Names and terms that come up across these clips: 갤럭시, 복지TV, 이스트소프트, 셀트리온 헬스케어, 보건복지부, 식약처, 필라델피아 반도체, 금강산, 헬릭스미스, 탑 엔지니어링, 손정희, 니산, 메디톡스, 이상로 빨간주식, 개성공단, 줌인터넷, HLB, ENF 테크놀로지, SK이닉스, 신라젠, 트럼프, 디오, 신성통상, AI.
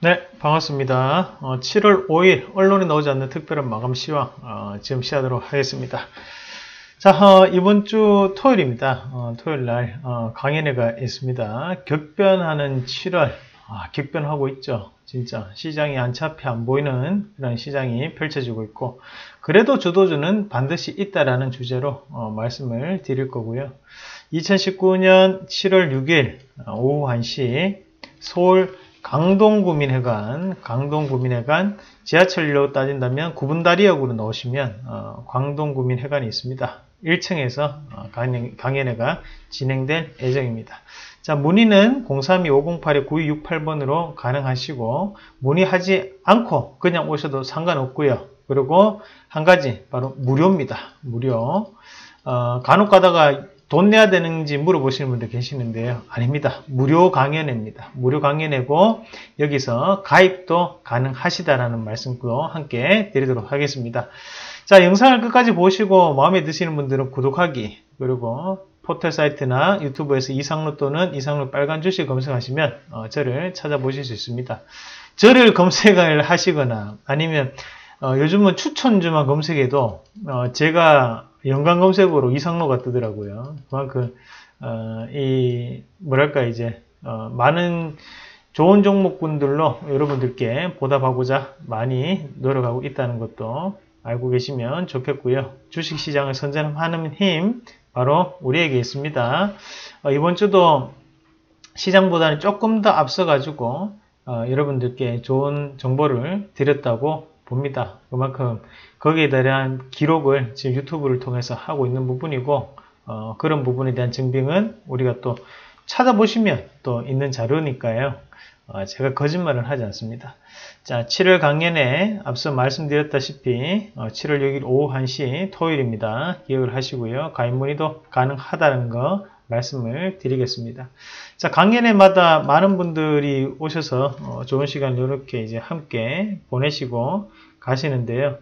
네, 반갑습니다. 7월 5일 언론에 나오지 않는 특별한 마감 시황 지금 시작하도록 하겠습니다. 자, 이번 주 토요일입니다. 토요일날 강연회가 있습니다. 격변하는 7월, 격변하고 있죠. 진짜 시장이 안차피 안 보이는 그런 시장이 펼쳐지고 있고, 그래도 주도주는 반드시 있다라는 주제로 말씀을 드릴 거고요. 2019년 7월 6일 오후 1시 서울 강동구민회관, 지하철로 따진다면 구분다리역으로 넣으시면 광동구민회관이 있습니다. 1층에서 강연회가 진행될 예정입니다. 자, 문의는 032-508-9268번으로 가능하시고, 문의하지 않고 그냥 오셔도 상관없고요. 그리고 한 가지, 바로 무료입니다. 무료. 간혹 가다가 돈 내야 되는지 물어보시는 분들 계시는데요. 아닙니다. 무료 강연회입니다. 무료 강연회고, 여기서 가입도 가능하시다라는 말씀도 함께 드리도록 하겠습니다. 자, 영상을 끝까지 보시고 마음에 드시는 분들은 구독하기, 그리고 포털 사이트나 유튜브에서 이상로 또는 이상로 빨간주식 검색하시면 저를 찾아보실 수 있습니다. 저를 검색을 하시거나 아니면 요즘은 추천주만 검색해도 제가 연관 검색으로 이상로가 뜨더라고요. 그만큼 많은 좋은 종목군들로 여러분들께 보답하고자 많이 노력하고 있다는 것도 알고 계시면 좋겠고요. 주식시장을 선전하는 힘, 바로 우리에게 있습니다. 이번 주도 시장보다는 조금 더 앞서 가지고 여러분들께 좋은 정보를 드렸다고 봅니다. 그만큼 거기에 대한 기록을 지금 유튜브를 통해서 하고 있는 부분이고, 그런 부분에 대한 증빙은 우리가 또 찾아보시면 또 있는 자료니까요. 제가 거짓말을 하지 않습니다. 자, 7월 강연에 앞서 말씀드렸다시피 7월 6일 오후 1시 토요일입니다. 기억을 하시고요. 가입 문의도 가능하다는 거 말씀을 드리겠습니다. 자, 강연회마다 많은 분들이 오셔서 좋은 시간 이렇게 이제 함께 보내시고 가시는데요.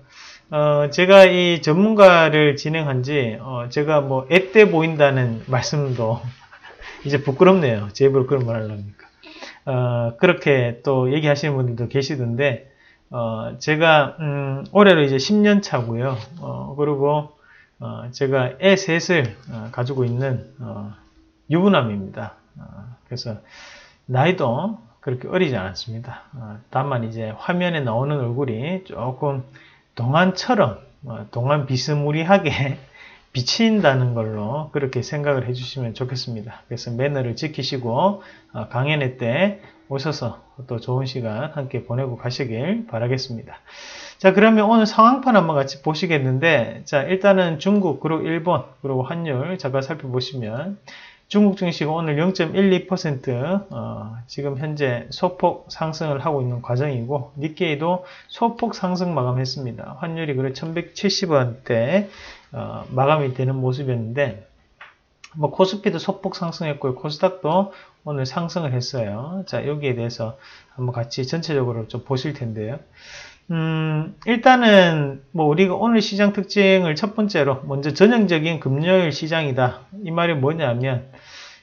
제가 이 전문가를 진행한 지 제가 뭐 앳돼 보인다는 말씀도 이제 부끄럽네요. 제 입으로 그런 말 하려니까. 그렇게 또 얘기하시는 분들도 계시던데, 제가 올해로 이제 10년 차고요. 그리고 제가 애 셋을 가지고 있는 유부남입니다. 그래서 나이도 그렇게 어리지 않았습니다. 다만 이제 화면에 나오는 얼굴이 조금 동안처럼 동안 비스무리하게 비친다는 걸로 그렇게 생각을 해주시면 좋겠습니다. 그래서 매너를 지키시고 강연회 때 오셔서 또 좋은 시간 함께 보내고 가시길 바라겠습니다. 자, 그러면 오늘 상황판 한번 같이 보시겠는데, 자, 일단은 중국, 그리고 일본, 그리고 환율 잠깐 살펴보시면, 중국 증시가 오늘 0.12% 지금 현재 소폭 상승을 하고 있는 과정이고, 니케이도 소폭 상승 마감했습니다. 환율이 그래 1170원대 마감이 되는 모습이었는데, 뭐 코스피도 소폭 상승했고요. 코스닥도 오늘 상승을 했어요. 자, 여기에 대해서 한번 같이 전체적으로 좀 보실 텐데요. 일단은 뭐 우리가 오늘 시장 특징을 첫 번째로 먼저 전형적인 금요일 시장이다. 이 말이 뭐냐면,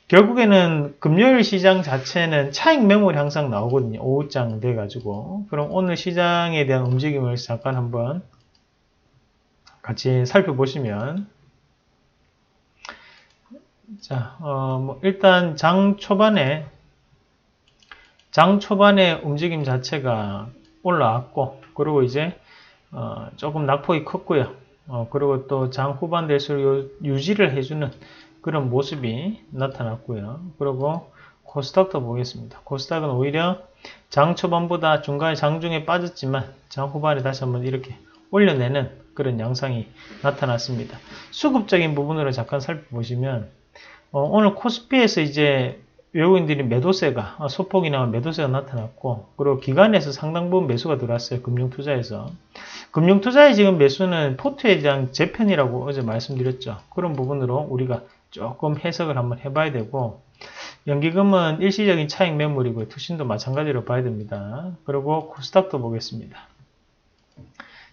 결국에는 금요일 시장 자체는 차익 매물이 항상 나오거든요. 오후장 돼가지고. 그럼 오늘 시장에 대한 움직임을 잠깐 한번 같이 살펴보시면, 자, 뭐 일단 장 초반에 움직임 자체가 올라왔고, 그리고 이제 조금 낙폭이 컸고요. 그리고 또 장 후반 될수록 유지를 해주는 그런 모습이 나타났고요. 그리고 코스닥도 보겠습니다. 코스닥은 오히려 장 초반보다 중간에 장중에 빠졌지만 장 후반에 다시 한번 이렇게 올려내는 그런 양상이 나타났습니다. 수급적인 부분으로 잠깐 살펴보시면, 오늘 코스피에서 이제 외국인들이 매도세가 소폭이 나온 매도세가 나타났고, 그리고 기관에서 상당 부분 매수가 들어왔어요. 금융투자에서. 금융투자의 지금 매수는 포트에 대한 재편이라고 어제 말씀드렸죠. 그런 부분으로 우리가 조금 해석을 한번 해봐야 되고, 연기금은 일시적인 차익 매물이고요. 투신도 마찬가지로 봐야 됩니다. 그리고 코스닥도 보겠습니다.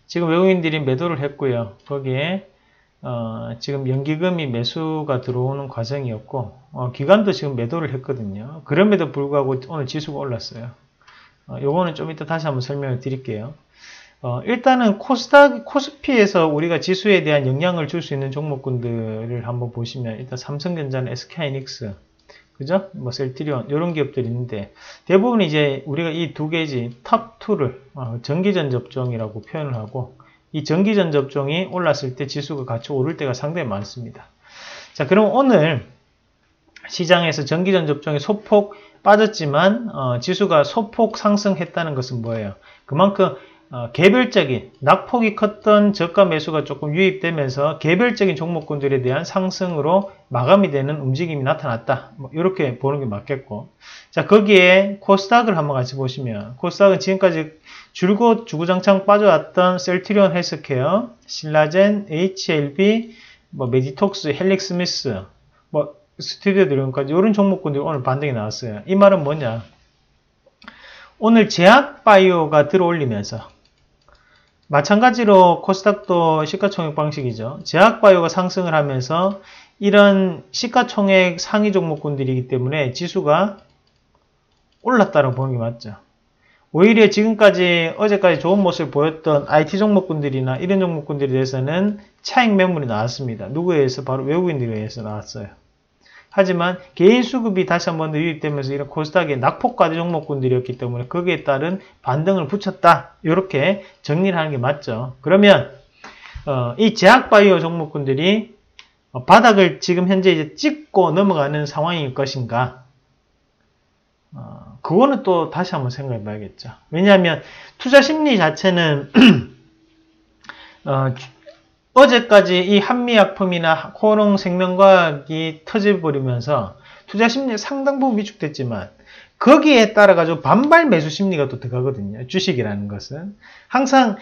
지금 외국인들이 매도를 했고요. 거기에 지금 연기금이 매수가 들어오는 과정이었고, 기관도 지금 매도를 했거든요. 그럼에도 불구하고 오늘 지수가 올랐어요. 요거는 좀 이따 다시 한번 설명을 드릴게요. 일단은 코스피에서 우리가 지수에 대한 영향을 줄 수 있는 종목군들을 한번 보시면, 일단 삼성전자나 SK이닉스, 그죠? 뭐 셀트리온, 요런 기업들이 있는데, 대부분 이제 우리가 이 두 개지, 탑2를, 전기전자 업종이라고 표현을 하고, 이 전기전자 업종이 올랐을 때 지수가 같이 오를 때가 상당히 많습니다. 자, 그럼 오늘 시장에서 전기전자 업종이 소폭 빠졌지만, 지수가 소폭 상승했다는 것은 뭐예요? 그만큼, 개별적인 낙폭이 컸던 저가 매수가 조금 유입되면서 개별적인 종목군들에 대한 상승으로 마감이 되는 움직임이 나타났다. 뭐 이렇게 보는 게 맞겠고, 자 거기에 코스닥을 한번 같이 보시면, 코스닥은 지금까지 줄곧 주구장창 빠져왔던 셀트리온 헬스케어, 신라젠, HLB, 뭐 메디톡스, 헬릭스미스, 뭐 스튜디오 드론까지 이런 종목군들이 오늘 반등이 나왔어요. 이 말은 뭐냐? 오늘 제약바이오가 들어올리면서, 마찬가지로 코스닥도 시가총액 방식이죠. 제약바이오가 상승을 하면서 이런 시가총액 상위 종목군들이기 때문에 지수가 올랐다고 보는 게 맞죠. 오히려 지금까지 어제까지 좋은 모습을 보였던 IT 종목군들이나 이런 종목군들에 대해서는 차익 매물이 나왔습니다. 누구에 의해서? 바로 외국인들에 의해서 나왔어요. 하지만 개인 수급이 다시 한번 더 유입되면서 이런 코스닥의 낙폭과대 종목군들이었기 때문에 거기에 따른 반등을 붙였다. 이렇게 정리를 하는 게 맞죠. 그러면 이 제약바이오 종목군들이 바닥을 지금 현재 이제 찍고 넘어가는 상황일 것인가? 그거는 또 다시 한번 생각해 봐야겠죠. 왜냐하면 투자 심리 자체는 어제까지 이 한미약품이나 코롱생명과학이 터져버리면서 투자 심리 상당 부분 위축됐지만, 거기에 따라가지고 반발 매수 심리가 또 들어가거든요. 주식이라는 것은 항상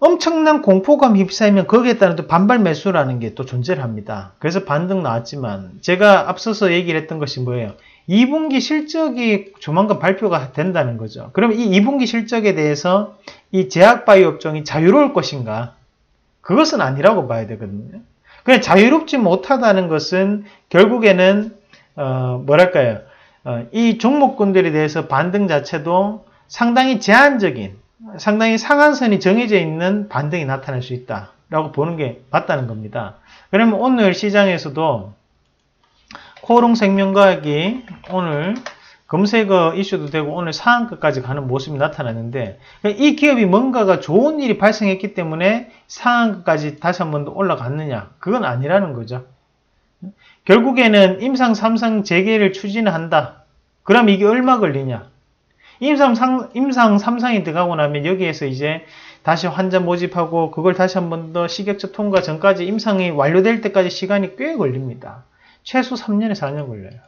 엄청난 공포감이 휩싸이면 거기에 따른 또 반발 매수라는 게 또 존재를 합니다. 그래서 반등 나왔지만, 제가 앞서서 얘기를 했던 것이 뭐예요? 2분기 실적이 조만간 발표가 된다는 거죠. 그럼 이 2분기 실적에 대해서 이 제약바이오 업종이 자유로울 것인가? 그것은 아니라고 봐야 되거든요. 그냥 자유롭지 못하다는 것은 결국에는 이 종목군들에 대해서 반등 자체도 상당히 제한적인, 상당히 상한선이 정해져 있는 반등이 나타날 수 있다라고 보는 게 맞다는 겁니다. 그러면 오늘 시장에서도 코오롱생명과학이 오늘 검색어 이슈도 되고 오늘 상한가까지 가는 모습이 나타났는데, 이 기업이 뭔가가 좋은 일이 발생했기 때문에 상한가까지 다시 한 번 더 올라갔느냐? 그건 아니라는 거죠. 결국에는 임상 삼상 재개를 추진한다. 그럼 이게 얼마 걸리냐? 임상 삼상이 들어가고 나면 여기에서 이제 다시 환자 모집하고 그걸 다시 한 번 더 식약처 통과 전까지 임상이 완료될 때까지 시간이 꽤 걸립니다. 최소 3년에서 4년 걸려요.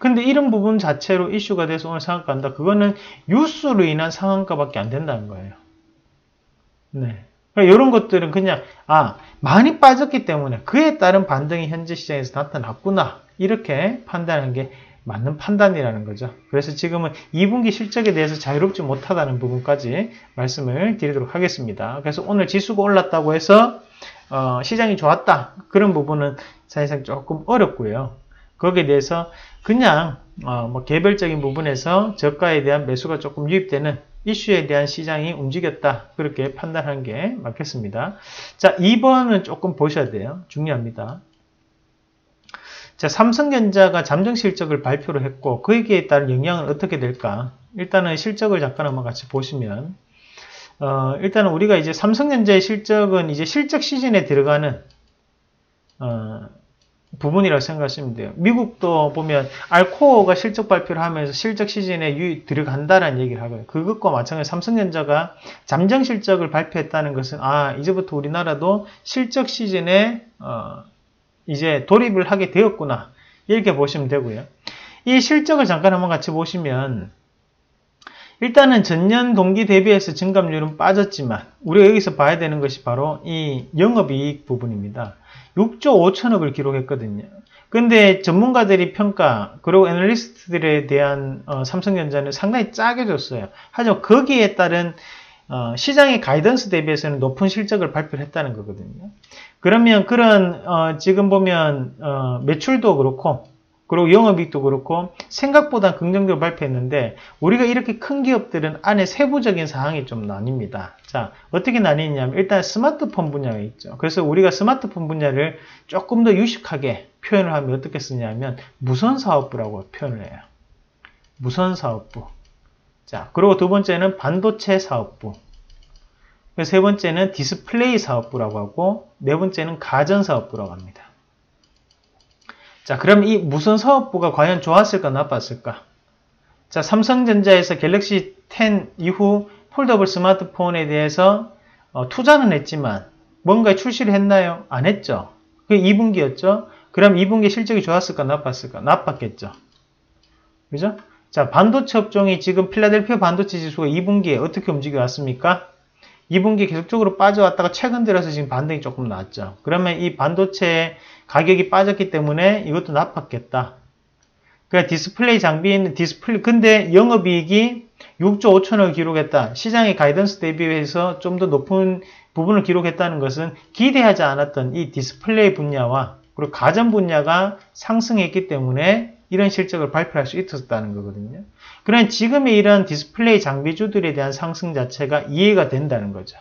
근데 이런 부분 자체로 이슈가 돼서 오늘 상한가 간다. 그거는 뉴스로 인한 상한가밖에 안 된다는 거예요. 네. 그러니까 이런 것들은 그냥, 많이 빠졌기 때문에 그에 따른 반등이 현재 시장에서 나타났구나. 이렇게 판단하는 게 맞는 판단이라는 거죠. 그래서 지금은 2분기 실적에 대해서 자유롭지 못하다는 부분까지 말씀을 드리도록 하겠습니다. 그래서 오늘 지수가 올랐다고 해서, 시장이 좋았다. 그런 부분은 사실상 조금 어렵고요. 거기에 대해서 그냥 개별적인 부분에서 저가에 대한 매수가 조금 유입되는 이슈에 대한 시장이 움직였다. 그렇게 판단한 게 맞겠습니다. 자, 2번은 조금 보셔야 돼요. 중요합니다. 자, 삼성전자가 잠정 실적을 발표를 했고, 거기에 따른 영향은 어떻게 될까? 일단은 실적을 잠깐 한번 같이 보시면, 일단은 우리가 이제 삼성전자의 실적은 이제 실적 시즌에 들어가는 부분이라고 생각하시면 돼요. 미국도 보면 알코어가 실적 발표를 하면서 실적 시즌에 들어간다는 얘기를 하고요. 그것과 마찬가지로 삼성전자가 잠정 실적을 발표했다는 것은 이제부터 우리나라도 실적 시즌에 이제 돌입을 하게 되었구나. 이렇게 보시면 되고요. 이 실적을 잠깐 한번 같이 보시면, 일단은 전년 동기 대비해서 증감률은 빠졌지만, 우리가 여기서 봐야 되는 것이 바로 이 영업이익 부분입니다. 6조 5천억을 기록했거든요. 근데 전문가들이 평가, 그리고 애널리스트들에 대한 삼성전자는 상당히 짜게 줬어요. 하지만 거기에 따른 시장의 가이던스 대비해서는 높은 실적을 발표했다는 거거든요. 그러면 그런 지금 보면 매출도 그렇고 그리고 영업이익도 그렇고 생각보다 긍정적으로 발표했는데, 우리가 이렇게 큰 기업들은 안에 세부적인 사항이 좀 나뉩니다. 자, 어떻게 나뉘냐면 일단 스마트폰 분야가 있죠. 그래서 우리가 스마트폰 분야를 조금 더 유식하게 표현을 하면 어떻게 쓰냐면 무선사업부라고 표현을 해요. 무선사업부. 자, 그리고 두 번째는 반도체 사업부. 세 번째는 디스플레이 사업부라고 하고, 네 번째는 가전사업부라고 합니다. 자, 그럼 이 무선 사업부가 과연 좋았을까 나빴을까? 자, 삼성전자에서 갤럭시 10 이후 폴더블 스마트폰에 대해서 투자는 했지만 뭔가 출시를 했나요? 안 했죠. 그게 2분기였죠. 그럼 2분기 실적이 좋았을까 나빴을까? 나빴겠죠. 그죠? 자, 반도체 업종이 지금 필라델피아 반도체 지수가 2분기에 어떻게 움직여왔습니까? 2분기 계속적으로 빠져왔다가 최근 들어서 지금 반등이 조금 났죠. 그러면 이 반도체 가격이 빠졌기 때문에 이것도 나빴겠다. 그러니까 디스플레이 장비는 디스플레이, 근데 영업이익이 6조 5천억을 기록했다. 시장의 가이던스 대비해서 좀 더 높은 부분을 기록했다는 것은 기대하지 않았던 이 디스플레이 분야와 그리고 가전 분야가 상승했기 때문에 이런 실적을 발표할 수 있었다는 거거든요. 그러나 지금의 이런 디스플레이 장비주들에 대한 상승 자체가 이해가 된다는 거죠.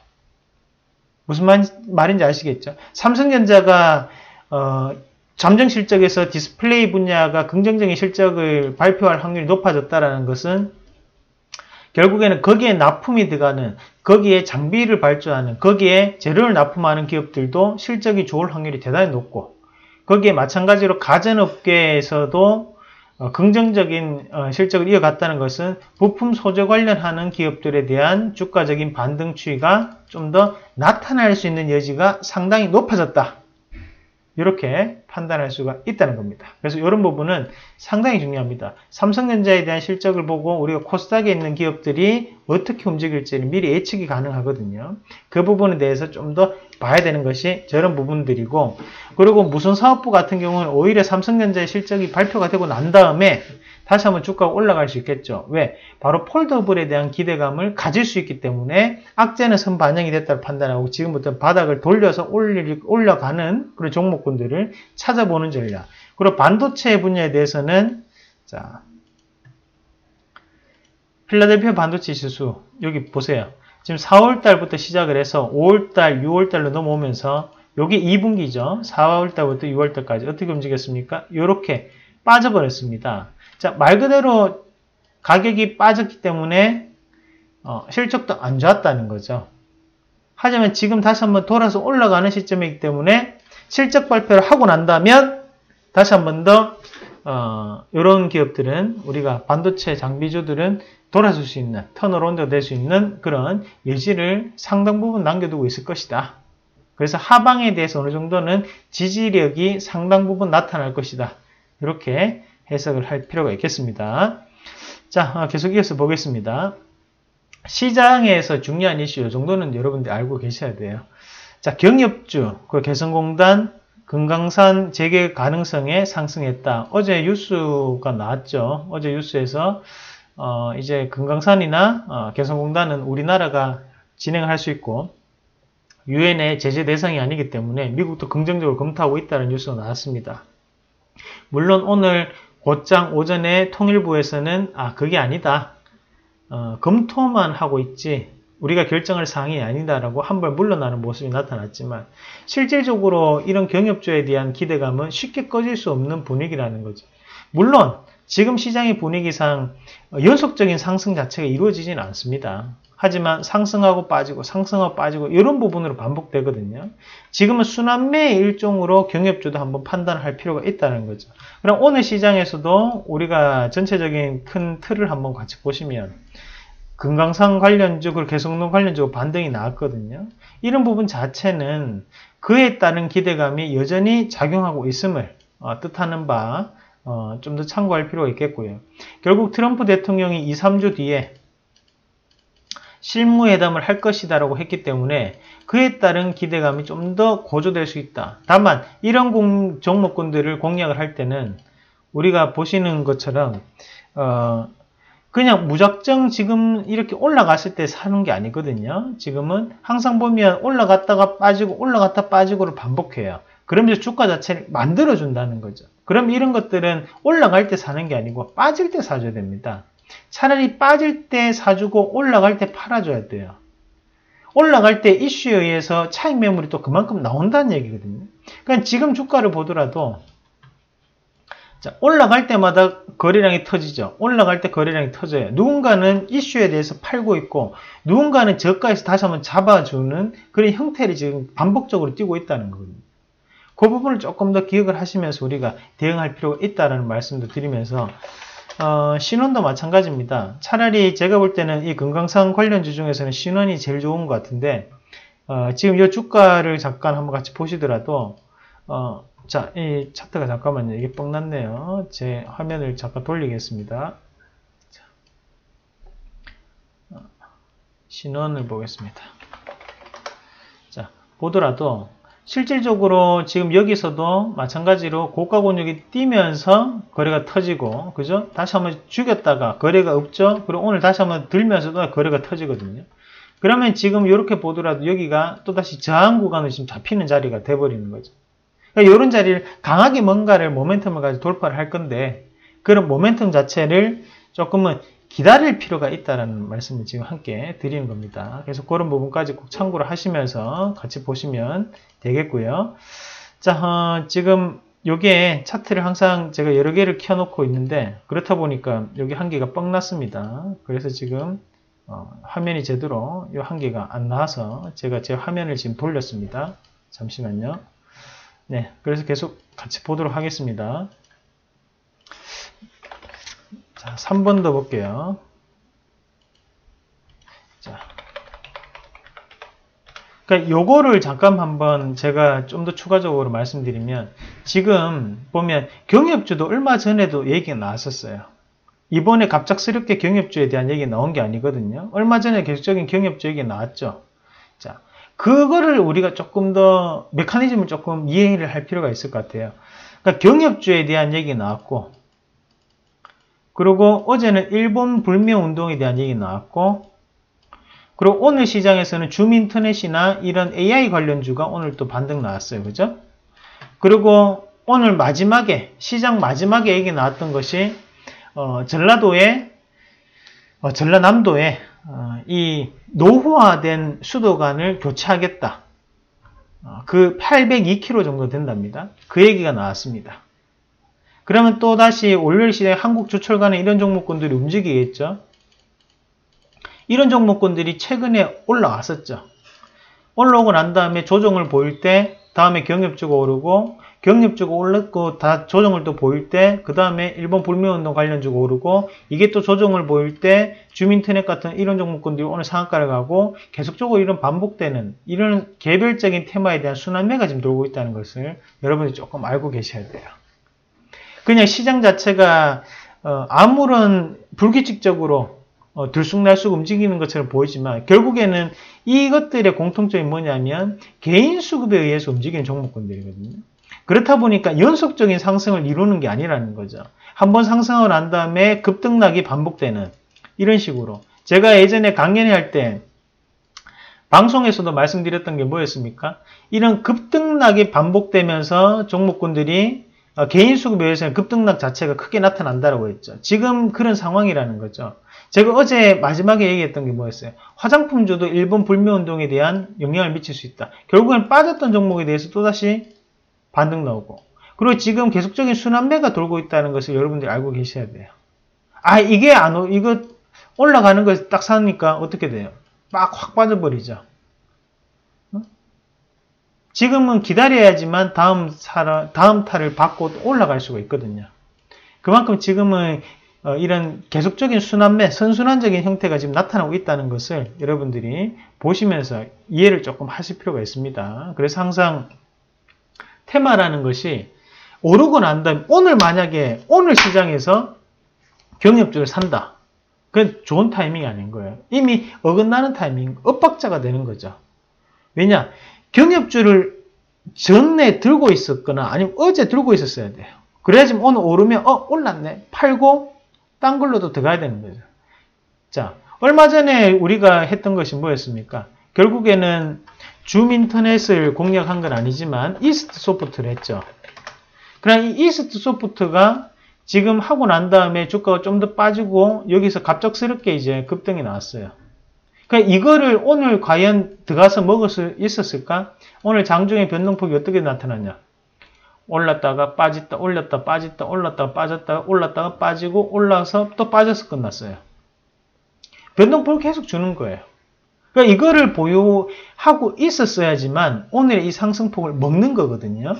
무슨 말인지 아시겠죠? 삼성전자가 잠정 실적에서 디스플레이 분야가 긍정적인 실적을 발표할 확률이 높아졌다는 것은 결국에는 거기에 납품이 들어가는, 거기에 장비를 발주하는, 거기에 재료를 납품하는 기업들도 실적이 좋을 확률이 대단히 높고, 거기에 마찬가지로 가전업계에서도 긍정적인 실적을 이어갔다는 것은 부품 소재 관련하는 기업들에 대한 주가적인 반등 추이가 좀 더 나타날 수 있는 여지가 상당히 높아졌다. 이렇게 판단할 수가 있다는 겁니다. 그래서 이런 부분은 상당히 중요합니다. 삼성전자에 대한 실적을 보고 우리가 코스닥에 있는 기업들이 어떻게 움직일지는 미리 예측이 가능하거든요. 그 부분에 대해서 좀 더 봐야 되는 것이 저런 부분들이고, 그리고 무슨 사업부 같은 경우는 오히려 삼성전자의 실적이 발표가 되고 난 다음에 다시 한번 주가가 올라갈 수 있겠죠. 왜? 바로 폴더블에 대한 기대감을 가질 수 있기 때문에 악재는 선반영이 됐다고 판단하고 지금부터 바닥을 돌려서 올라가는 그런 종목군들을 찾아보는 전략. 그리고 반도체 분야에 대해서는, 자, 필라델피아 반도체 지수 여기 보세요. 지금 4월달부터 시작을 해서 5월달, 6월달로 넘어오면서 여기 2분기죠. 4월달부터 6월달까지 어떻게 움직였습니까? 이렇게 빠져버렸습니다. 자, 말 그대로 가격이 빠졌기 때문에 실적도 안 좋았다는 거죠. 하지만 지금 다시 한번 돌아서 올라가는 시점이기 때문에 실적 발표를 하고 난다면 다시 한번 더 이런 기업들은, 우리가 반도체 장비주들은 돌아설 수 있는, 턴어라운드가 될 수 있는 그런 여지를 상당 부분 남겨두고 있을 것이다. 그래서 하방에 대해서 어느 정도는 지지력이 상당 부분 나타날 것이다. 이렇게 해석을 할 필요가 있겠습니다. 자, 계속 이어서 보겠습니다. 시장에서 중요한 이슈, 이 정도는 여러분들 알고 계셔야 돼요. 자, 경협주, 그 개성공단, 금강산 재개 가능성에 상승했다. 어제 뉴스가 나왔죠. 어제 뉴스에서 이제 금강산이나 개성공단은 우리나라가 진행을 할 수 있고 유엔의 제재 대상이 아니기 때문에 미국도 긍정적으로 검토하고 있다는 뉴스가 나왔습니다. 물론 오늘 곧장 오전에 통일부에서는 그게 아니다, 검토만 하고 있지 우리가 결정할 사항이 아니다라고 한발 물러나는 모습이 나타났지만, 실질적으로 이런 경협주에 대한 기대감은 쉽게 꺼질 수 없는 분위기라는 거죠. 물론 지금 시장의 분위기상 연속적인 상승 자체가 이루어지진 않습니다. 하지만 상승하고 빠지고 상승하고 빠지고 이런 부분으로 반복되거든요. 지금은 순환매의 일종으로 경협주도 한번 판단할 필요가 있다는 거죠. 그럼 오늘 시장에서도 우리가 전체적인 큰 틀을 한번 같이 보시면 금강산 관련주, 그리고 개성농 관련주 반등이 나왔거든요. 이런 부분 자체는 그에 따른 기대감이 여전히 작용하고 있음을 뜻하는 바 좀 더 참고할 필요가 있겠고요. 결국 트럼프 대통령이 2, 3주 뒤에 실무회담을 할 것이다 라고 했기 때문에 그에 따른 기대감이 좀 더 고조될 수 있다. 다만 이런 종목군들을 공략을 할 때는 우리가 보시는 것처럼 그냥 무작정 지금 이렇게 올라갔을 때 사는 게 아니거든요. 지금은 항상 보면 올라갔다가 빠지고 올라갔다 빠지고를 반복해요. 그러면서 주가 자체를 만들어준다는 거죠. 그럼 이런 것들은 올라갈 때 사는 게 아니고 빠질 때 사줘야 됩니다. 차라리 빠질 때 사주고 올라갈 때 팔아줘야 돼요. 올라갈 때 이슈에 의해서 차익 매물이 또 그만큼 나온다는 얘기거든요. 그러니까 지금 주가를 보더라도 자, 올라갈 때마다 거래량이 터지죠. 올라갈 때 거래량이 터져요. 누군가는 이슈에 대해서 팔고 있고 누군가는 저가에서 다시 한번 잡아주는 그런 형태를 지금 반복적으로 띄고 있다는 거거든요. 그 부분을 조금 더 기억을 하시면서 우리가 대응할 필요가 있다는 말씀도 드리면서 신원도 마찬가지입니다. 차라리 제가 볼 때는 이 금강산 관련주 중에서는 신원이 제일 좋은 것 같은데 지금 이 주가를 잠깐 한번 같이 보시더라도 자, 이 차트가 잠깐만요. 이게 뻥 났네요. 제 화면을 잠깐 돌리겠습니다. 자, 신원을 보겠습니다. 자, 보더라도 실질적으로 지금 여기서도 마찬가지로 고가 권역이 뛰면서 거래가 터지고, 그죠? 다시 한번 죽였다가 거래가 없죠? 그리고 오늘 다시 한번 들면서도 거래가 터지거든요. 그러면 지금 이렇게 보더라도 여기가 또다시 저항 구간으로 지금 잡히는 자리가 돼버리는 거죠. 이런 자리를 강하게 뭔가를 모멘텀을 가지고 돌파를 할 건데 그런 모멘텀 자체를 조금은 기다릴 필요가 있다는 말씀을 지금 함께 드리는 겁니다. 그래서 그런 부분까지 꼭 참고를 하시면서 같이 보시면 되겠고요. 자, 지금 요게 차트를 항상 제가 여러 개를 켜놓고 있는데 그렇다 보니까 여기 한 개가 뻥 났습니다. 그래서 지금 화면이 제대로 요 한 개가 안 나와서 제가 제 화면을 지금 돌렸습니다. 잠시만요. 네, 그래서 계속 같이 보도록 하겠습니다. 자, 3번 더 볼게요. 자, 그러니까 요거를 잠깐 한번 제가 좀 더 추가적으로 말씀드리면 지금 보면 경협주도 얼마 전에도 얘기가 나왔었어요. 이번에 갑작스럽게 경협주에 대한 얘기가 나온 게 아니거든요. 얼마 전에 계속적인 경협주 얘기가 나왔죠. 자, 그거를 우리가 조금 더 메커니즘을 조금 이해를 할 필요가 있을 것 같아요. 그러니까 경협주에 대한 얘기가 나왔고, 그리고 어제는 일본 불매운동에 대한 얘기가 나왔고, 그리고 오늘 시장에서는 줌인터넷이나 이런 AI 관련주가 오늘 또 반등 나왔어요. 그죠? 그리고 오늘 마지막에, 시장 마지막에 얘기가 나왔던 것이 전라남도에 이 노후화된 수도관을 교체하겠다. 그 802km 정도 된답니다. 그 얘기가 나왔습니다. 그러면 또 다시 월요일 시장에 한국주철관에 이런 종목군들이 움직이겠죠. 이런 종목군들이 최근에 올라왔었죠. 올라오고 난 다음에 조정을 보일 때 다음에 경협주가 오르고, 경협주가 올랐고 다 조정을 또 보일 때 그 다음에 일본 불매운동 관련주가 오르고, 이게 또 조정을 보일 때 줌인터넷 같은 이런 종목군들이 오늘 상한가를 가고, 계속적으로 이런 반복되는 이런 개별적인 테마에 대한 순환매가 지금 돌고 있다는 것을 여러분이 조금 알고 계셔야 돼요. 그냥 시장 자체가 아무런 불규칙적으로 들쑥날쑥 움직이는 것처럼 보이지만 결국에는 이것들의 공통점이 뭐냐면 개인 수급에 의해서 움직이는 종목군들이거든요. 그렇다 보니까 연속적인 상승을 이루는 게 아니라는 거죠. 한번 상승을 한 다음에 급등락이 반복되는 이런 식으로. 제가 예전에 강연회 할 때 방송에서도 말씀드렸던 게 뭐였습니까? 이런 급등락이 반복되면서 종목군들이 개인 수급에 의해서는 급등락 자체가 크게 나타난다라고 했죠. 지금 그런 상황이라는 거죠. 제가 어제 마지막에 얘기했던 게 뭐였어요? 화장품주도 일본 불매운동에 대한 영향을 미칠 수 있다. 결국엔 빠졌던 종목에 대해서 또다시 반등 나오고, 그리고 지금 계속적인 순환매가 돌고 있다는 것을 여러분들이 알고 계셔야 돼요. 아, 이게 이거 올라가는 것을 딱 사니까 어떻게 돼요? 막 확 빠져버리죠. 지금은 기다려야지만 다음 타를 받고 또 올라갈 수가 있거든요. 그만큼 지금은 이런 계속적인 순환매, 선순환적인 형태가 지금 나타나고 있다는 것을 여러분들이 보시면서 이해를 조금 하실 필요가 있습니다. 그래서 항상 테마라는 것이 오르고 난 다음에 오늘 만약에 오늘 시장에서 경협주를 산다. 그건 좋은 타이밍이 아닌 거예요. 이미 어긋나는 타이밍, 엇박자가 되는 거죠. 왜냐? 경협주를 전에 들고 있었거나 아니면 어제 들고 있었어야 돼요. 그래야지 오늘 오르면 올랐네. 팔고 딴 걸로도 들어가야 되는 거죠. 자, 얼마 전에 우리가 했던 것이 뭐였습니까? 결국에는 줌인터넷을 공략한 건 아니지만 이스트소프트를 했죠. 그러나 이 이스트소프트가 지금 하고 난 다음에 주가가 좀 더 빠지고 여기서 갑작스럽게 이제 급등이 나왔어요. 그러니까 이거를 오늘 과연 들어가서 먹을 수 있었을까? 오늘 장중에 변동폭이 어떻게 나타났냐? 올랐다가 빠졌다, 올렸다, 빠졌다, 올랐다가 빠졌다, 올랐다가 빠지고 올라서 또 빠져서 끝났어요. 변동폭을 계속 주는 거예요. 그러니까 이거를 보유하고 있었어야지만 오늘의 이 상승폭을 먹는 거거든요.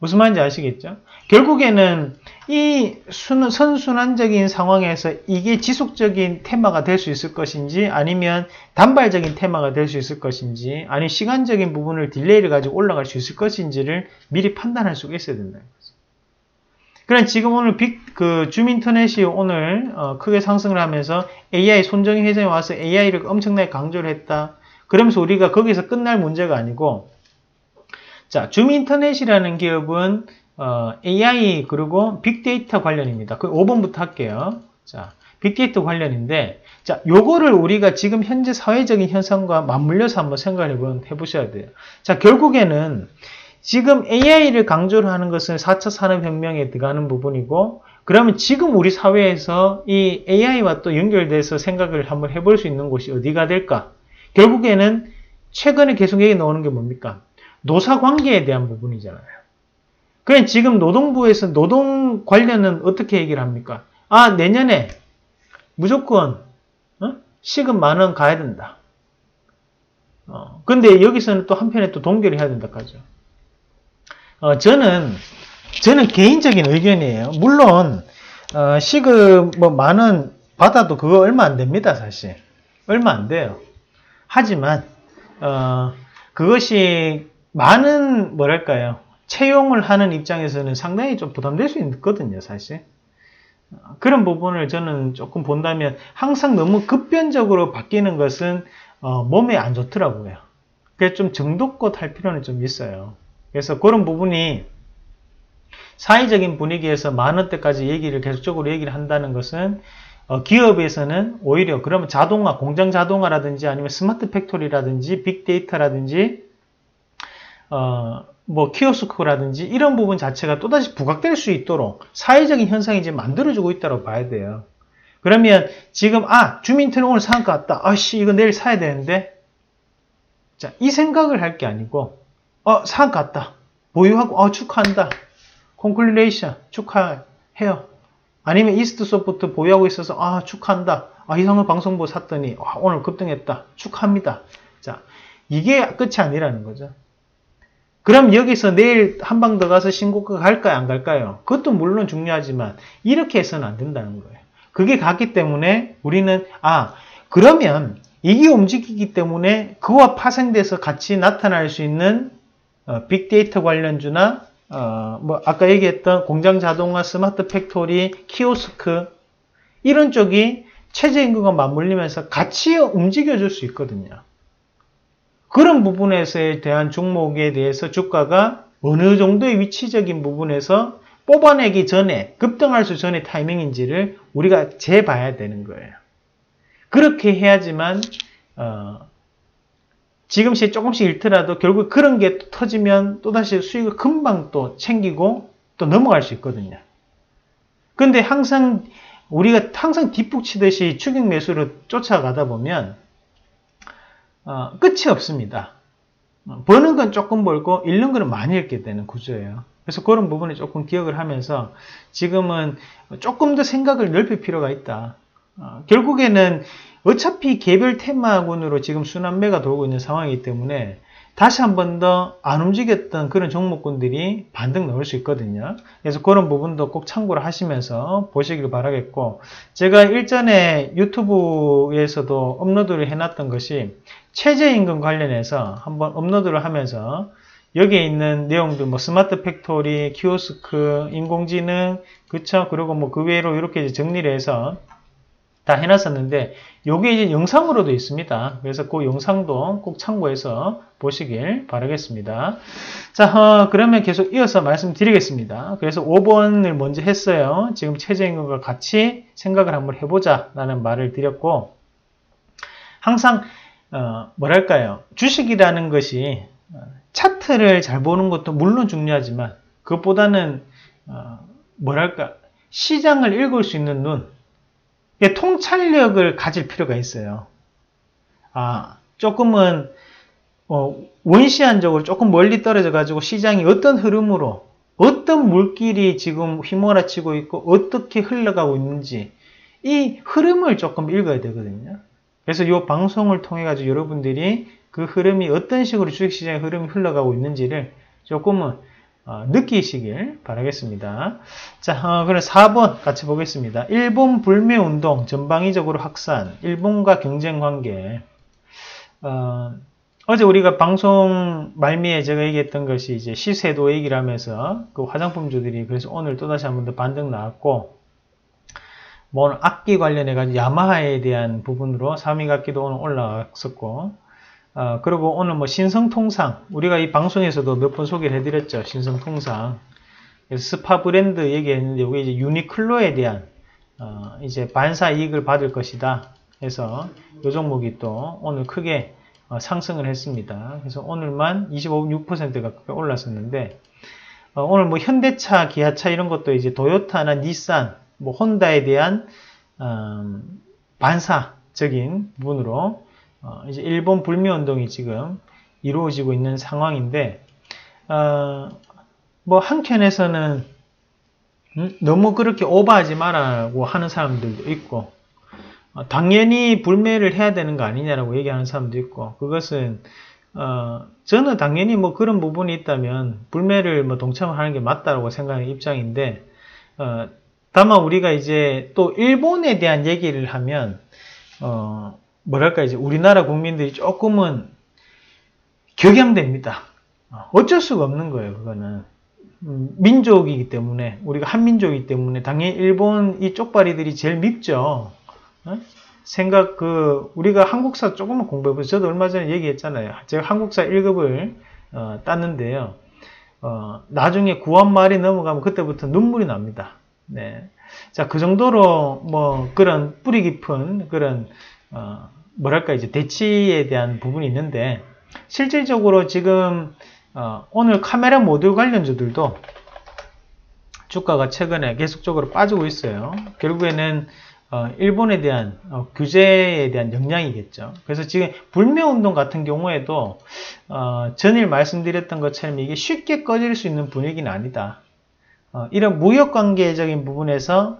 무슨 말인지 아시겠죠? 결국에는 이 선순환적인 상황에서 이게 지속적인 테마가 될 수 있을 것인지, 아니면 단발적인 테마가 될 수 있을 것인지, 아니면 시간적인 부분을 딜레이를 가지고 올라갈 수 있을 것인지를 미리 판단할 수가 있어야 된다는 거죠. 그럼 지금 오늘 줌인터넷이 오늘 크게 상승을 하면서 AI 손정희 회장이 와서 AI를 엄청나게 강조를 했다. 그러면서 우리가 거기서 끝날 문제가 아니고, 자, 줌인터넷이라는 기업은 AI 그리고 빅데이터 관련입니다. 그 5번부터 할게요. 자, 빅데이터 관련인데, 자, 요거를 우리가 지금 현재 사회적인 현상과 맞물려서 한번 생각을 해보셔야 돼요. 자, 결국에는 지금 AI를 강조를 하는 것은 4차 산업혁명에 들어가는 부분이고, 그러면 지금 우리 사회에서 이 AI와 또 연결돼서 생각을 한번 해볼 수 있는 곳이 어디가 될까? 결국에는 최근에 계속 얘기 나오는 게 뭡니까? 노사관계에 대한 부분이잖아요. 그럼 지금 노동부에서 노동 관련은 어떻게 얘기를 합니까? 아, 내년에 무조건 시급 10,000원 가야 된다. 근데 여기서는 또 한편에 또 동결을 해야 된다고 하죠. 저는 개인적인 의견이에요. 물론 시급 뭐 10,000원 받아도 그거 얼마 안 됩니다, 사실. 얼마 안 돼요. 하지만 그것이 많은, 뭐랄까요, 채용을 하는 입장에서는 상당히 좀 부담될 수 있거든요, 사실. 그런 부분을 저는 조금 본다면, 항상 너무 급변적으로 바뀌는 것은 몸에 안 좋더라고요. 그래서 좀 정도껏 할 필요는 좀 있어요. 그래서 그런 부분이 사회적인 분위기에서 10,000원대까지 얘기를 계속적으로 얘기를 한다는 것은, 기업에서는 오히려 그러면 자동화, 공장 자동화라든지 아니면 스마트 팩토리라든지 빅데이터라든지 뭐 키오스크라든지 이런 부분 자체가 또다시 부각될 수 있도록 사회적인 현상이 이제 만들어주고 있다고 봐야 돼요. 그러면 지금 줌인터넷 오늘 상한가 왔다. 아씨, 이거 내일 사야 되는데. 자, 이 생각을 할 게 아니고 상한가 왔다. 보유하고 축하한다. 콩글레이션 축하해요. 아니면 이스트소프트 보유하고 있어서 축하한다. 이상로 방송부 샀더니 오늘 급등했다. 축하합니다. 자, 이게 끝이 아니라는 거죠. 그럼 여기서 내일 한 방 더 가서 신고가 갈까요, 안 갈까요? 그것도 물론 중요하지만 이렇게 해서는 안 된다는 거예요. 그게 갔기 때문에 우리는 그러면 이게 움직이기 때문에 그와 파생돼서 같이 나타날 수 있는 빅데이터 관련주나 뭐 아까 얘기했던 공장 자동화, 스마트 팩토리, 키오스크 이런 쪽이 최저임금과 맞물리면서 같이 움직여줄 수 있거든요. 그런 부분에서에 대한 종목에 대해서 주가가 어느 정도의 위치적인 부분에서 뽑아내기 전에, 급등할 수 전에 타이밍인지를 우리가 재봐야 되는 거예요. 그렇게 해야지만 지금 시에 조금씩 잃더라도 결국 그런 게 또 터지면 또다시 수익을 금방 또 챙기고 또 넘어갈 수 있거든요. 근데 항상 우리가 항상 뒷북치듯이 추격 매수를 쫓아가다 보면 끝이 없습니다. 버는 건 조금 벌고 잃는 건 많이 잃게 되는 구조예요. 그래서 그런 부분에 조금 기억을 하면서 지금은 조금 더 생각을 넓힐 필요가 있다. 결국에는 어차피 개별 테마군으로 지금 순환매가 돌고 있는 상황이기 때문에 다시 한 번 더 안 움직였던 그런 종목군들이 반등 나올 수 있거든요. 그래서 그런 부분도 꼭 참고를 하시면서 보시길 바라겠고, 제가 일전에 유튜브에서도 업로드를 해놨던 것이 최저임금 관련해서 한번 업로드를 하면서 여기에 있는 내용들, 뭐 스마트 팩토리, 키오스크, 인공지능, 그리고 뭐 그 외로 이렇게 이제 정리를 해서 다 해놨었는데, 요게 이제 영상으로도 있습니다. 그래서 그 영상도 꼭 참고해서 보시길 바라겠습니다. 자, 그러면 계속 이어서 말씀드리겠습니다. 그래서 5번을 먼저 했어요. 지금 최저임금과 같이 생각을 한번 해보자 라는 말을 드렸고, 항상 주식이라는 것이 차트를 잘 보는 것도 물론 중요하지만 그것보다는 뭐랄까 시장을 읽을 수 있는 눈, 통찰력을 가질 필요가 있어요. 조금은 원시안적으로 조금 멀리 떨어져 가지고 시장이 어떤 흐름으로, 어떤 물길이 지금 휘몰아치고 있고 어떻게 흘러가고 있는지 이 흐름을 조금 읽어야 되거든요. 그래서 이 방송을 통해 가지고 여러분들이 그 흐름이 어떤 식으로 주식시장의 흐름이 흘러가고 있는지를 조금은 느끼시길 바라겠습니다. 자, 그럼 4번 같이 보겠습니다. 일본 불매운동 전방위적으로 확산, 일본과 경쟁관계. 어제 우리가 방송 말미에 제가 얘기했던 것이 이제 시세도 얘기를 하면서 그 화장품주들이 그래서 오늘 또다시 한 번 더 반등 나왔고, 뭐 오늘 악기 관련해가지고 야마하에 대한 부분으로 3위 악기도 오늘 올라왔었고, 그리고 오늘 뭐 신성통상, 우리가 이 방송에서도 몇 번 소개를 해드렸죠. 신성통상. 그래서 스파 브랜드 얘기했는데, 이게 이제 유니클로에 대한, 이제 반사 이익을 받을 것이다. 해서 이 종목이 또 오늘 크게 상승을 했습니다. 그래서 오늘만 25.6%가 크게 올랐었는데, 오늘 뭐 현대차, 기아차 이런 것도 이제 도요타나 니산, 뭐 혼다에 대한 반사적인 부분으로 이제 일본 불매운동이 지금 이루어지고 있는 상황인데, 뭐 한켠에서는 너무 그렇게 오버하지 말라고 하는 사람들도 있고, 당연히 불매를 해야 되는 거 아니냐라고 얘기하는 사람도 있고, 그것은 저는 당연히 뭐 그런 부분이 있다면 불매를 뭐 동참하는 게 맞다라고 생각하는 입장인데, 다만 우리가 이제 또 일본에 대한 얘기를 하면 뭐랄까 이제 우리나라 국민들이 조금은 격양됩니다. 어쩔 수가 없는 거예요. 그거는 민족이기 때문에, 우리가 한민족이기 때문에 당연히 일본 이 쪽발이들이 제일 밉죠. 생각 우리가 한국사 조금만 공부해보세요. 저도 얼마 전에 얘기했잖아요. 제가 한국사 1급을 땄는데요. 나중에 구한말이 넘어가면 그때부터 눈물이 납니다. 네, 자, 그 정도로 뭐 그런 뿌리 깊은 그런 뭐랄까 이제 대치에 대한 부분이 있는데, 실질적으로 지금 오늘 카메라 모듈 관련주들도 주가가 최근에 계속적으로 빠지고 있어요. 결국에는 일본에 대한 규제에 대한 영향이겠죠. 그래서 지금 불매운동 같은 경우에도 전일 말씀드렸던 것처럼 이게 쉽게 꺼질 수 있는 분위기는 아니다. 이런 무역관계적인 부분에서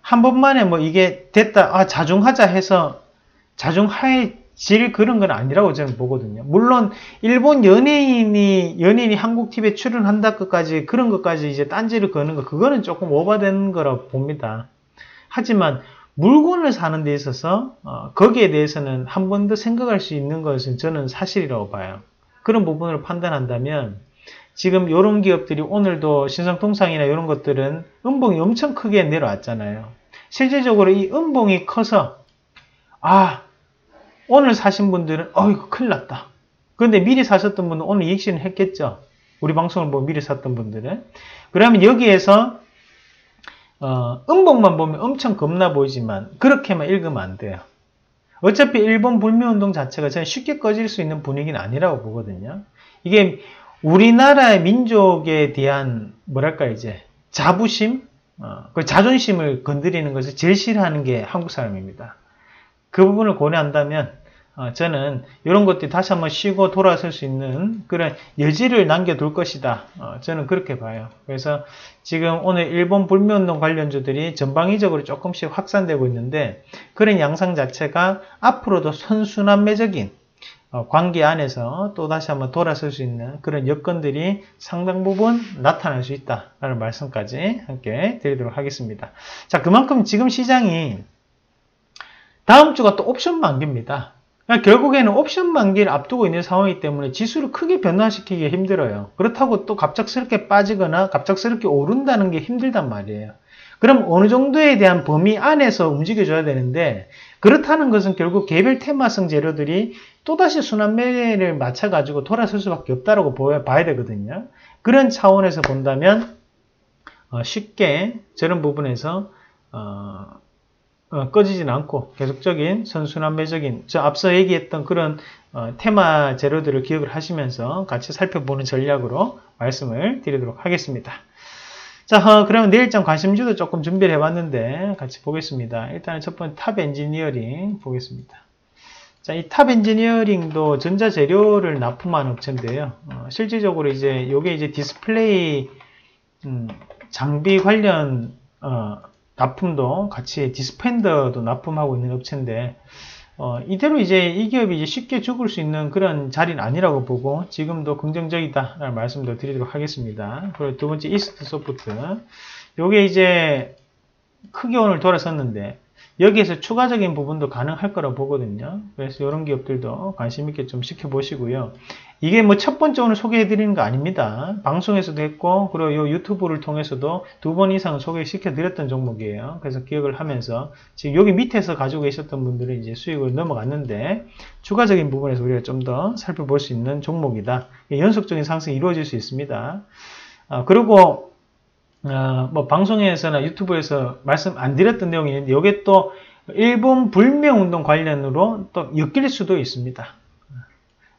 한 번만에 뭐 이게 됐다, 자중하자 해서 자중하질 그런 건 아니라고 저는 보거든요. 물론 일본 연예인이 한국 TV에 출연한다 것까지, 그런 것까지 이제 딴지를 거는 거, 그거는 조금 오버된 거라고 봅니다. 하지만 물건을 사는 데 있어서 거기에 대해서는 한 번 더 생각할 수 있는 것은 저는 사실이라고 봐요. 그런 부분으로 판단한다면 지금 이런 기업들이 오늘도 신성통상이나 이런 것들은 음봉이 엄청 크게 내려왔잖아요. 실질적으로 이 음봉이 커서 오늘 사신 분들은 이거 큰일 났다. 그런데 미리 사셨던 분은 오늘 이익실은 했겠죠. 우리 방송을 뭐 미리 샀던 분들은. 그러면 여기에서 음봉만 보면 엄청 겁나 보이지만 그렇게만 읽으면 안 돼요. 어차피 일본 불매운동 자체가 저는 쉽게 꺼질 수 있는 분위기는 아니라고 보거든요. 이게 우리나라의 민족에 대한 뭐랄까 이제 자부심, 그 자존심을 건드리는 것을 제일 싫어하는 게 한국 사람입니다. 그 부분을 고려한다면 저는 이런 것들이 다시 한번 쉬고 돌아설 수 있는 그런 여지를 남겨둘 것이다. 저는 그렇게 봐요. 그래서 지금 오늘 일본 불매운동 관련주들이 전방위적으로 조금씩 확산되고 있는데, 그런 양상 자체가 앞으로도 선순환매적인 관계 안에서 또 다시 한번 돌아설 수 있는 그런 여건들이 상당 부분 나타날 수 있다라는 말씀까지 함께 드리도록 하겠습니다. 자, 그만큼 지금 시장이 다음 주가 또 옵션 만기입니다. 결국에는 옵션 만기를 앞두고 있는 상황이기 때문에 지수를 크게 변화시키기 힘들어요. 그렇다고 또 갑작스럽게 빠지거나 갑작스럽게 오른다는 게 힘들단 말이에요. 그럼 어느 정도에 대한 범위 안에서 움직여줘야 되는데, 그렇다는 것은 결국 개별 테마성 재료들이 또다시 순환매를 맞춰가지고 돌아설 수밖에 없다고 봐야 되거든요. 그런 차원에서 본다면 쉽게 저런 부분에서 꺼지진 않고 계속적인 선순환매적인, 저 앞서 얘기했던 그런 테마 재료들을 기억을 하시면서 같이 살펴보는 전략으로 말씀을 드리도록 하겠습니다. 자, 그러면 내일장 관심주도 조금 준비를 해봤는데 같이 보겠습니다. 일단은 첫 번째 탑 엔지니어링 보겠습니다. 자, 이 탑 엔지니어링도 전자재료를 납품한 업체인데요. 실질적으로 이제 요게 이제 디스플레이 장비 관련 납품도 같이 디스펜더도 납품하고 있는 업체인데 이대로 이제 이 기업이 이제 쉽게 죽을 수 있는 그런 자리는 아니라고 보고 지금도 긍정적이다라는 말씀도 드리도록 하겠습니다. 그리고 두 번째 이스트소프트. 요게 이제 크게 오늘 돌아섰는데 여기에서 추가적인 부분도 가능할 거라고 보거든요. 그래서 이런 기업들도 관심 있게 좀 지켜보시고요. 이게 뭐 첫 번째 오늘 소개해드리는 거 아닙니다. 방송에서도 했고 그리고 요 유튜브를 통해서도 두 번 이상 소개시켜드렸던 종목이에요. 그래서 기억을 하면서 지금 여기 밑에서 가지고 계셨던 분들은 이제 수익을 넘어갔는데 추가적인 부분에서 우리가 좀 더 살펴볼 수 있는 종목이다. 연속적인 상승이 이루어질 수 있습니다. 그리고 뭐 방송에서나 유튜브에서 말씀 안 드렸던 내용이 있는데 이게 또 일본 불매운동 관련으로 또 엮일 수도 있습니다.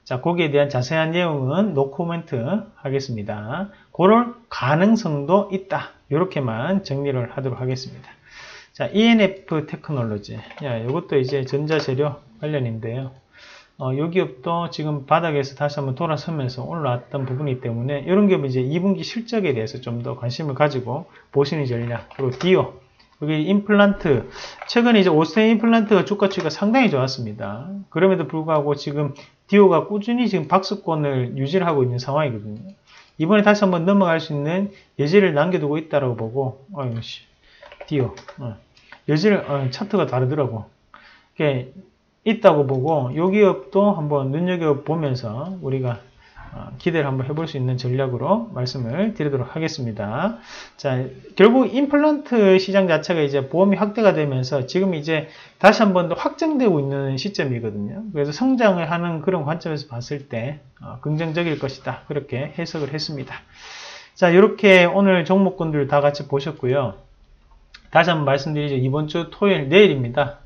자, 거기에 대한 자세한 내용은 노코멘트 하겠습니다. 그럴 가능성도 있다. 이렇게만 정리를 하도록 하겠습니다. 자, ENF 테크놀로지. 야, 이것도 이제 전자재료 관련인데요. 요 기업도 지금 바닥에서 다시 한번 돌아서면서 올라왔던 부분이기 때문에 이런 기업이 이제 2분기 실적에 대해서 좀 더 관심을 가지고 보시는 전략. 그리고 디오. 여기 임플란트. 최근에 이제 오스템 임플란트가 주가치가 상당히 좋았습니다. 그럼에도 불구하고 지금 디오가 꾸준히 지금 박스권을 유지를 하고 있는 상황이거든요. 이번에 다시 한번 넘어갈 수 있는 여지를 남겨두고 있다라고 보고, 디오. 여지를, 차트가 다르더라고. 이렇게 있다고 보고 이 기업도 한번 눈여겨보면서 우리가 기대를 한번 해볼 수 있는 전략으로 말씀을 드리도록 하겠습니다. 자, 결국 임플란트 시장 자체가 이제 보험이 확대가 되면서 지금 이제 다시 한번 더 확장되고 있는 시점이거든요. 그래서 성장을 하는 그런 관점에서 봤을 때 긍정적일 것이다. 그렇게 해석을 했습니다. 자, 이렇게 오늘 종목군들 다 같이 보셨고요. 다시 한번 말씀드리죠. 이번 주 토요일 내일입니다.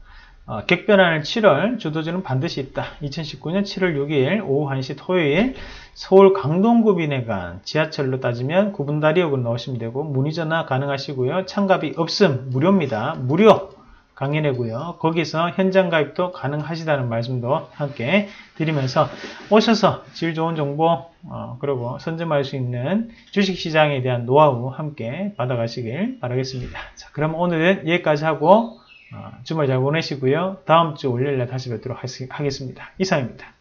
격변하는 7월 주도주는 반드시 있다. 2019년 7월 6일 오후 1시 토요일 서울 강동구 비내간 지하철로 따지면 구분다리역을 넣으시면 되고 문의전화 가능하시고요. 참가비 없음 무료입니다. 무료 강연회고요. 거기서 현장 가입도 가능하시다는 말씀도 함께 드리면서 오셔서 질 좋은 정보 그리고 선점할 수 있는 주식시장에 대한 노하우 함께 받아가시길 바라겠습니다. 자, 그럼 오늘은 여기까지 하고 주말 잘 보내시고요. 다음 주 월요일에 다시 뵙도록 하겠습니다. 이상입니다.